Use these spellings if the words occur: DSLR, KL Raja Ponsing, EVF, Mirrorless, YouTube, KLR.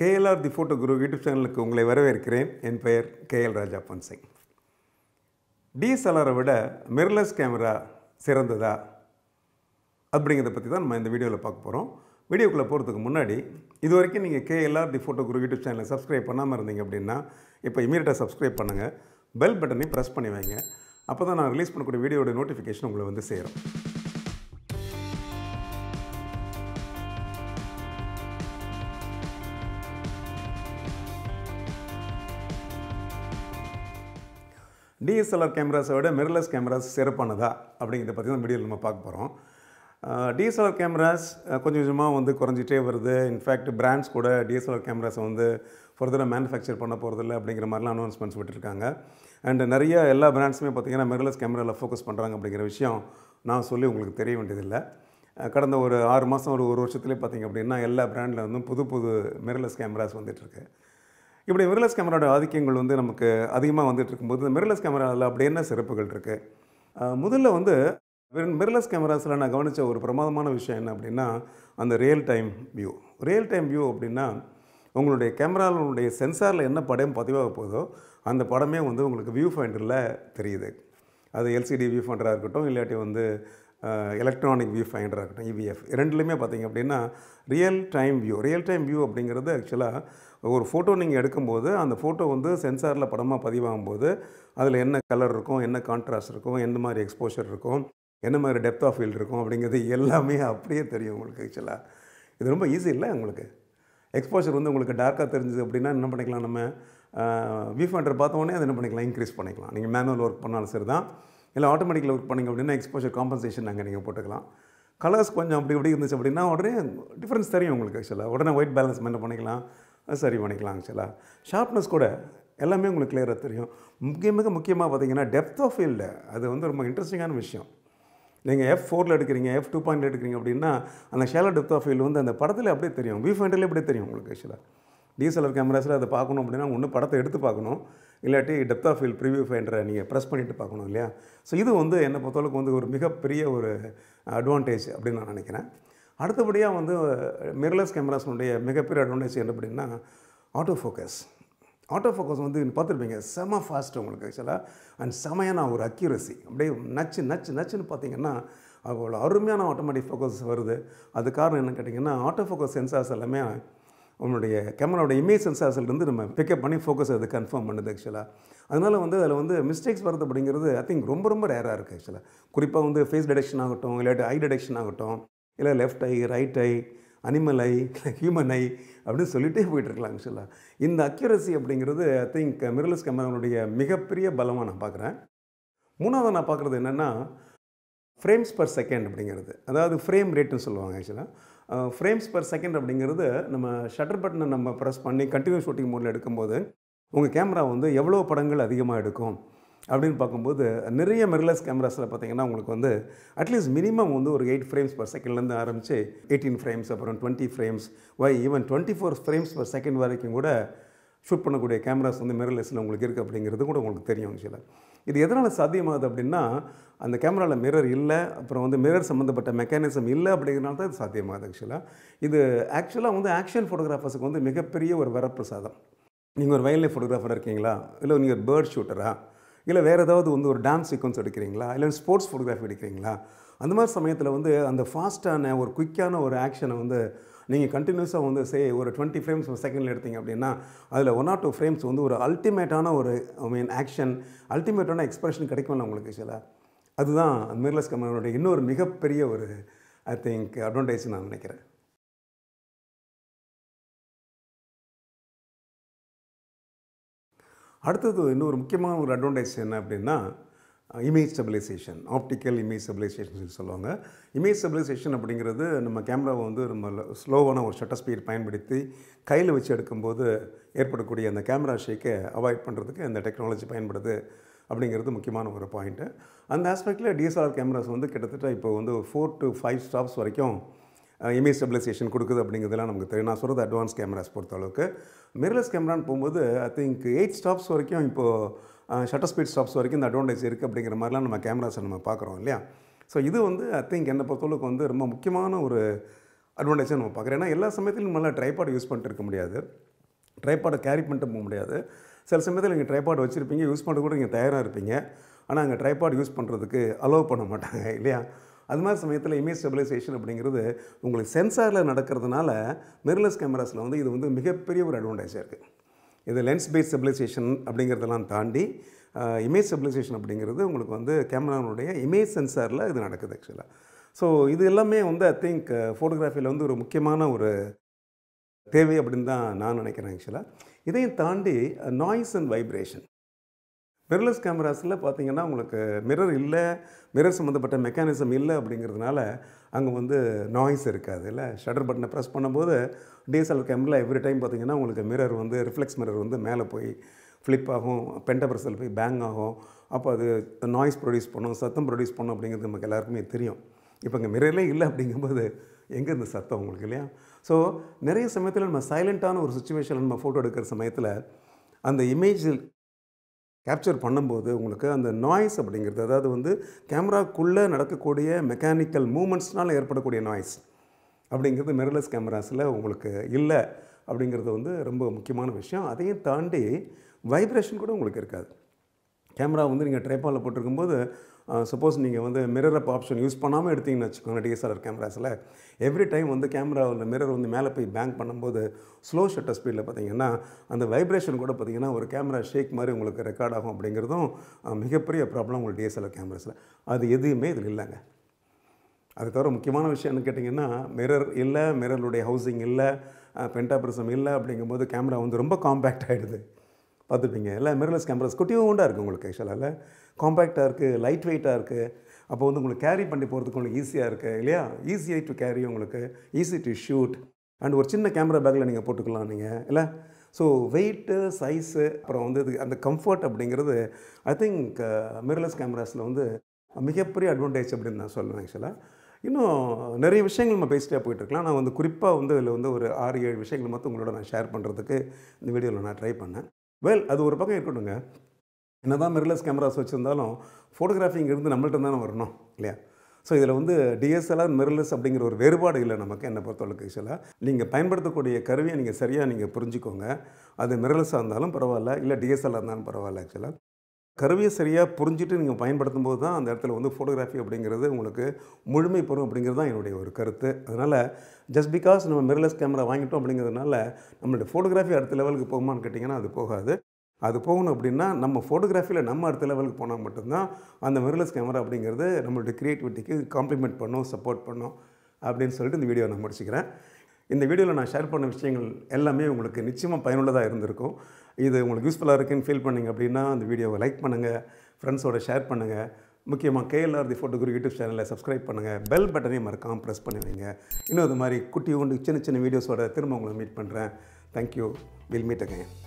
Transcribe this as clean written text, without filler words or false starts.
KLR The Photo Guru YouTube channel ku ungalai varaverkiren en peyar KL Raja Ponsing DSLR vida mirrorless camera sirandada abringa pathi dhaan nama indha video la paak porom video ku la poradhukku munnadi iduvaraikkum neenga KLR The Photo Guru YouTube channel subscribe pannama irundinga appadina ipo immediate ah subscribe pannunga bell button ni press panni veinga appoda na release pannakoodiya video oda notification ungalai vandhu serum DSLR cameras are mirrorless cameras. DSLR cameras in fact, brands DSLR cameras further manufacture announcements. And all brands mirrorless camera focus mirrorless cameras. If you have a mirrorless camera, you can use the mirrorless camera. Mirrorless cameras are a real-time view. Real-time view is the camera sensor. Viewfinder. That is LCD viewfinder electronic viewfinder, EVF. Real-time view. Real-time view is actually ஒரு photo நீங்க எடுக்கும்போது அந்த photo வந்து சென்சார்ல படமா பதிவாகும்போது அதுல என்ன colour இருக்கும் என்ன கான்ட்ராஸ்ட் இருக்கும் என்ன மாதிரி எக்ஸ்போஷர் இருக்கும் என்ன மாதிரி டெப்த் ஆஃப் ஃபீல்ட் இருக்கும் அப்படிங்கிறது எல்லாமே அப்படியே தெரியும் உங்களுக்கு एक्चुअली இது ரொம்ப ஈஸி இல்ல உங்களுக்கு எக்ஸ்போஷர் வந்து உங்களுக்கு டார்க்கா தெரிஞ்சது அப்படினா என்ன பண்ணிக்கலாம் நம்ம வியூஃபண்டர் பார்த்த உடனே அது என்ன பண்ணிக்கலாம் இன்கிரீஸ் பண்ணிக்கலாம் நீங்க மேனுவல் வர்க் பண்ணாலும் சரிதான் இல்ல ஆட்டோமேட்டிக்கலா வர்க் பண்ணீங்க அப்படினா எக்ஸ்போஷர் காம்பன்சேஷன் அங்க நீங்க போட்டுக்கலாம் கலர்ஸ் கொஞ்சம் அப்படி இப்படி இருந்துச்சு அப்படினா உடனே டிஃபரன்ஸ் தெரியும் உங்களுக்கு एक्चुअली உடனே ஒயிட் பேலன்ஸ் மெயின்டெய்ன் பண்ணிக்கலாம் சரி பண்ணிக்கலாம் एक्चुअली ஷார்ப்னஸ் கூட எல்லாமே உங்களுக்கு கிளியரா தெரியும் முக்கியமா பாத்தீங்கன்னா டெப்த் ஆஃப் ஃபீல்ட் அது வந்து ரொம்ப இன்ட்ரஸ்டிங்கான விஷயம் நீங்க f4 ல எடுக்கறீங்க f2.8 எடுக்கறீங்க அப்படினா அந்த ஷேலோ டெப்த் ஆஃப் ஃபீல்ட் வந்து அந்த படத்துல அப்படியே தெரியும் வியூஃபைண்டர்ல அப்படியே தெரியும் உங்களுக்கு एक्चुअली DSLR கேமராஸ்ல அத பார்க்கணும் அப்படினா ஒன்னு படத்தை எடுத்து பார்க்கணும் இல்லட்டி டெப்த் ஆஃப் ஃபீல்ட் ப்ரீவியூ ஃபைண்டரை நீங்க பிரஸ் பண்ணிட்டு பார்க்கணும் இல்லையா சோ இது வந்து என்ன பொறுத்தவரைக்கும் வந்து ஒரு மிகப்பெரிய ஒரு அட்வான்டேஜ் அப்படி நான் நினைக்கிறேன் அடுத்தபடியா வந்து mirrorless cameras உடைய மிகப்பெரிய அட்வான்டேஜ் என்ன அப்படினா ஆட்டோ ஃபோகஸ் வந்து நீங்க பாத்துப்பீங்க செம ஃபாஸ்ட் உங்களுக்கு एक्चुअली and சமையான ஒரு அக்யூரசி அப்படியே நச்சுன்னு பாத்தீங்கன்னா அவ்வளவு அருமையான ஆட்டோமேட்டிக் ஃபோகஸ் வருது அது காரணம் என்ன கேட்டிங்கன்னா ஆட்டோ ஃபோகஸ் சென்சார்ஸ் எல்லாமே நம்மளுடைய கேமராவோட இமேஜ் சென்சார்ஸ்ல இருந்து நம்ம பிக் அப் பண்ணி ஃபோகஸ் அது கன்ஃபார்ம் பண்ணுது एक्चुअली அதனால வந்து அதுல வந்து மிஸ்டேக்ஸ் வரது அப்படிங்கிறது ஐ திங்க் ரொம்ப ரேரா இருக்கு एक्चुअली குறிப்பா வந்து ஃபேஸ் டிடெக்ஷன் ஆகட்டும் இல்ல ஐ டிடெக்ஷன் ஆகட்டும் இல்ல left eye right eye animal eye human eye அப்படி சொல்லிட்டே போயிட்டு இருக்கலாம் actually இந்த அக்யூரசி அப்படிங்கிறது ஐ திங்க் mirrorless cameraவுடைய மிகப்பெரிய பலமா நான் பார்க்கறேன் மூணாவது நான் பார்க்கிறது என்னன்னா frames per second அப்படிங்கிறது அதாவது frame rate னு சொல்லுவாங்க actually frames per second அப்படிங்கிறது நம்ம ஷட்டர் பட்டனை நம்ம பிரஸ் பண்ணி கண்டினியூஸ் ஷூட்டிங் மோட்ல எடுக்கும்போது உங்க கேமரா வந்து எவ்வளவு படங்கள் அதிகமா எடுக்கும் அப்படினு பாக்கும்போது நிறைய mirrorless camerasல பாத்தீங்கன்னா உங்களுக்கு வந்து at least minimum வந்து ஒரு 8 frames per second ல இருந்து ஆரம்பிச்சு 18 frames அப்புறம் 20 frames why even 24 frames per second வரைக்கும் கூட ஷூட் பண்ணக்கூடிய கேமராஸ் வந்து mirrorlessல உங்களுக்கு இருக்கு அப்படிங்கிறது கூட உங்களுக்கு தெரியும் actually இது எதனால சாத்தியமாகுது அப்படினா அந்த கேமரால மிரர் இல்ல அப்புறம் வந்து மிரர் சம்பந்தப்பட்ட மெக்கானிசம் இல்ல அப்படிங்கறனால தான் இது சாத்தியமாகுது actually இது actually வந்து ஆக்ஷன் போட்டோகிராஃபர்ஸ்க்கு வந்து மிகப்பெரிய ஒரு வரப்பிரசாதம் நீங்க ஒரு வைல்ட் லைஃப் போட்டோகிராஃபரா இருக்கீங்களா இல்ல நீங்க ஒரு பேர்ட் ஷூட்டரா இல்ல வேற ஏதாவது வந்து ஒரு டான்ஸ் சீக்வென்ஸ் எடுக்கறீங்களா இல்ல ஸ்போர்ட்ஸ் போட்டோகிராஃபி எடுக்கறீங்களா அந்த மாதிரி சமயத்துல வந்து அந்த ஃபாஸ்டான ஒரு குயிக்கான ஒரு ஆக்ஷனை வந்து நீங்க கண்டினியூஸா வந்து say ஒரு 20 frames per second ல எடுத்தீங்க அப்படினா அதுல 1 or 2 frames வந்து ஒரு அல்டிமேட்டான ஒரு I mean ஆக்ஷன் அல்டிமேட்டான எக்ஸ்பிரஷன் கிடைக்கும்ல உங்களுக்கு actually அதுதான் mirrorless cameraவோட இன்னொரு மிகப்பெரிய ஒரு I think அட்வான்டேஜ் நான் நினைக்கிறேன் அடுத்து இன்னொரு முக்கியமான ஒரு அட்வான்டேஜ் என்ன அப்படினா image stabilisation optical image stabilization சொல்லுவாங்க இமேஜ் ஸ்டெபிலைசேஷன் அப்படிங்கிறது நம்ம கேமராவை வந்து ரொம்ப ஸ்லோவான ஒரு ஷட்டர் ஸ்பீட் பயன்படுத்தி கையில வச்சு எடுக்கும்போது ஏற்படக்கூடிய அந்த கேமரா ஷேக்கை அவாய்ட் பண்றதுக்கு அந்த டெக்னாலஜி பயன்படுது அப்படிங்கிறது முக்கியமான ஒரு பாயிண்ட் அந்த ஆஸ்பெக்ட்ல DSLR கேமராஸ் வந்து கிட்டத்தட்ட இப்போ வந்து 4 to 5 ஸ்டாப்ஸ் வரைக்கும் image stabilization கொடுக்குது அப்படிங்கறதெல்லாம் நமக்கு தெரியும் நான் சொல்றது அட்வான்ஸ் கேமராஸ் பொறுத்த அளவுக்கு mirrorless cameraன் போயும்போது I think 8 stops வரைக்கும் இப்போ shutter speed stops வரைக்கும் இந்த அட்வான்டேஜ் இருக்கு அப்படிங்கற மாதிரிலாம் நம்ம கேமராஸ் நம்ம பார்க்கறோம் இல்லையா சோ இது வந்து I think என்ன பொறுத்தளவுக்கு வந்து ரொம்ப முக்கியமான ஒரு advantage நம்ம பார்க்குறேன். ஏன்னா எல்லா சமயத்திலும் நம்மளால் ட்ரைபாட் யூஸ் பண்ணிட்டு இருக்க முடியாது, ட்ரைபாடை கேரி பண்ணிட்டு போக முடியாது. சில சமயத்தில் நீங்கள் ட்ரைபாட் வச்சுருப்பீங்க, யூஸ் பண்ணுறது கூட நீங்கள் தயாராக இருப்பீங்க, ஆனால் அங்கே ட்ரைபாட் யூஸ் பண்ணுறதுக்கு அலோவ் பண்ண மாட்டாங்க இல்லையா? அது மாதிரி சமயத்தில் இமேஜ் ஸ்டெபிலைசேஷன் அப்படிங்கிறது உங்களுக்கு சென்சாரில் நடக்கிறதுனால மிரர்லெஸ் கேமராஸில் வந்து இது வந்து மிகப்பெரிய ஒரு அட்வான்டேஜாக இருக்குது. இது லென்ஸ் பேஸ் ஸ்டெபிலைசேஷன் அப்படிங்கிறதெல்லாம் தாண்டி இமேஜ் ஸ்டெபிலைசேஷன் அப்படிங்கிறது உங்களுக்கு வந்து கேமராவுடைய இமேஜ் சென்சாரில் இது நடக்குது ஆக்சுவலாக. ஸோ இது எல்லாமே வந்து ஐ திங்க் ஃபோட்டோகிராஃபியில் வந்து ஒரு முக்கியமான ஒரு தேவை அப்படின்னு தான் நான் நினைக்கிறேன் ஆக்சுவலாக. இதையும் தாண்டி நாய்ஸ் அண்ட் வைப்ரேஷன். மிரர்லெஸ் கேமராஸில் பார்த்திங்கன்னா உங்களுக்கு மிரர் இல்லை, மிரர் சம்மந்தப்பட்ட மெக்கானிசம் இல்லை அப்படிங்கிறதுனால அங்கே வந்து நாய்ஸ் இருக்காது இல்லை. ஷட்டர் பட்டனை ப்ரெஸ் பண்ணும்போது டிஎஸ்எல்ஆர் கேமரில் எவ்ரி டைம் பார்த்திங்கன்னா உங்களுக்கு மிரர் வந்து ரிஃப்ளெக்ஸ் மிரர் வந்து மேலே போய் ஃப்ளிப் ஆகும், பென்டபர்ஸில் போய் பேங் ஆகும். அப்போ அது நாய்ஸ் ப்ரொடியூஸ் பண்ணும், சத்தம் ப்ரொடியூஸ் பண்ணும் அப்படிங்கிறது நமக்கு எல்லாருக்குமே தெரியும். இப்போ இங்கே மிரர்லே இல்லை அப்படிங்கும்போது எங்கே இந்த சத்தம் உங்களுக்கு இல்லையா? ஸோ நிறைய சமயத்தில் நம்ம சைலண்ட்டான ஒரு சுச்சுவேஷனில் நம்ம ஃபோட்டோ எடுக்கிற சமயத்தில் அந்த இமேஜில் கேப்சர் பண்ணும்போது உங்களுக்கு அந்த நாய்ஸ் அப்படிங்கிறது, அதாவது வந்து கேமராக்குள்ளே நடக்கக்கூடிய மெக்கானிக்கல் மூமெண்ட்ஸ்னால் ஏற்படக்கூடிய நாய்ஸ் அப்படிங்கிறது மிரர்லெஸ் கேமராஸில் உங்களுக்கு இல்லை அப்படிங்கிறது வந்து ரொம்ப முக்கியமான விஷயம். அதையும் தாண்டி வைப்ரேஷன் கூட உங்களுக்கு இருக்காது. கேமரா வந்து நீங்கள் ட்ரைபாடில் போட்டிருக்கும்போது சப்போஸ் நீங்கள் வந்து மிரர் அப் ஆப்ஷன் யூஸ் பண்ணாமல் எடுத்திங்கன்னு வச்சுக்கோங்க டிஎஸ்எல்ஆர் கேமராஸில், எவ்ரி டைம் வந்து கேமராவில் மிரர் வந்து மேலே போய் பேங்க் பண்ணும்போது ஸ்லோ ஷட்டர் ஸ்பீடில் பார்த்திங்கன்னா அந்த வைப்ரேஷன் கூட பார்த்திங்கன்னா ஒரு கேமரா ஷேக் மாதிரி உங்களுக்கு ரெக்கார்ட் ஆகும் அப்படிங்கிறதும் மிகப்பெரிய ப்ராப்ளம் உங்களுக்கு டிஎஸ்எல்ஆர் கேமராஸில். அது எதுவுமே இதில் இல்லைங்க. அது தவிர முக்கியமான விஷயம் என்ன கேட்டிங்கன்னா, மிரர் இல்லை, மிரருடைய ஹவுசிங் இல்லை, பென்டாப்ரிசம் இல்லை அப்படிங்கும்போது கேமரா வந்து ரொம்ப காம்பேக்ட் ஆகிடுது. பார்த்துருப்பீங்க இல்லை, மிரர்லெஸ் கேமராஸ் குட்டியூண்டாக இருக்குது உங்களுக்கு ஆக்சுவலாக, இல்லை காம்பேக்டாக இருக்குது, லைட் வெயிட்டாக இருக்குது. அப்போ வந்து உங்களுக்கு கேரி பண்ணி போகிறதுக்கு உங்களுக்கு ஈஸியாக இருக்குது இல்லையா? ஈஸியாக டு கேரி, உங்களுக்கு ஈஸி டு ஷூட். அண்ட் ஒரு சின்ன கேமரா பேக்கில் நீங்கள் போட்டுக்கலாம் நீங்கள் இல்லை. ஸோ வெயிட்டு, சைஸு, அப்புறம் வந்து இது அந்த கம்ஃபர்ட் அப்படிங்கிறது ஐ திங்க் மிரர்லெஸ் கேமராஸில் வந்து மிகப்பெரிய அட்வான்டேஜ் அப்படின்னு நான் சொல்லுவேன் ஆக்சுவலாக. இன்னும் நிறைய விஷயங்கள் நம்ம பேசிட்டே போயிட்டுருக்கலாம். நான் வந்து குறிப்பாக வந்து இதில் வந்து ஒரு 6-7 விஷயங்கள் மட்டும் உங்களோட நான் ஷேர் பண்ணுறதுக்கு இந்த வீடியோவில் நான் ட்ரை பண்ணேன். வெல், அது ஒரு பக்கம் இருக்கட்டுங்க. என்ன தான் மிரர்லெஸ் கேமராஸ் வச்சுருந்தாலும் ஃபோட்டோகிராஃபிங் இருந்து நம்மள்ட்ட தானே வரணும் இல்லையா? ஸோ இதில் வந்து டிஎஸ்எல்ஆர் மிரர்லெஸ் அப்படிங்கிற ஒரு வேறுபாடு இல்லை நமக்கு. என்னை பொறுத்தவரைக்கும் ஆக்சுவலாக நீங்கள் பயன்படுத்தக்கூடிய கருவியை நீங்கள் சரியாக நீங்கள் புரிஞ்சுக்கோங்க. அது மிரர்லெஸ்ஸாக இருந்தாலும் பரவாயில்ல, இல்லை டிஎஸ்எல்ஆர் இருந்தாலும் பரவாயில்ல, ஆக்சுவலாக கருவியை சரியாக புரிஞ்சுட்டு நீங்கள் பயன்படுத்தும் போது தான் அந்த இடத்துல வந்து ஃபோட்டோகிராஃபி அப்படிங்கிறது உங்களுக்கு முழுமை பெறும் அப்படிங்கிறது தான் என்னுடைய ஒரு கருத்து. அதனால் ஜஸ்ட் பிகாஸ் நம்ம மிரர்லெஸ் கேமரா வாங்கிட்டோம் அப்படிங்கிறதுனால நம்மளுடைய ஃபோட்டோகிராஃபி அடுத்த லெவலுக்கு போகுமான்னு கேட்டிங்கன்னா அது போகாது. அது போகணும் அப்படின்னா நம்ம ஃபோட்டோகிராஃபியில் நம்ம அடுத்த லெவலுக்கு போனால் மட்டும்தான் அந்த மிரர்லெஸ் கேமரா அப்படிங்கிறது நம்மளுடைய க்ரியேட்டிவிட்டிக்கு காம்ப்ளிமெண்ட் பண்ணும், சப்போர்ட் பண்ணும் அப்படின்னு சொல்லிட்டு இந்த வீடியோ நான் முடிச்சுக்கிறேன். இந்த வீடியோவில் நான் ஷேர் பண்ண விஷயங்கள் எல்லாமே உங்களுக்கு நிச்சயமாக பயனுள்ளதாக இருந்திருக்கும். இது உங்களுக்கு யூஸ்ஃபுல்லாக இருக்குன்னு ஃபீல் பண்ணிங்க அப்படின்னா அந்த வீடியோவை லைக் பண்ணுங்கள், ஃப்ரெண்ட்ஸோடு ஷேர் பண்ணுங்கள். முக்கியமாக KLR தி ஃபோட்டோகிராஃபி யூடியூப் சேனலை சப்ஸ்கிரைப் பண்ணுங்கள், பெல் பட்டனையும் மறக்காமல் ப்ரெஸ் பண்ணி வைங்க. இன்னும் அது மாதிரி குட்டி உண்டு சின்ன சின்ன வீடியோஸோட திரும்ப உங்களை மீட் பண்ணுறேன். Thank you, will meet again.